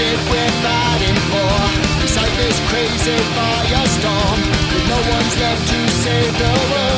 it we're fighting for. Recite this crazy firestorm, but no one's left to save the world.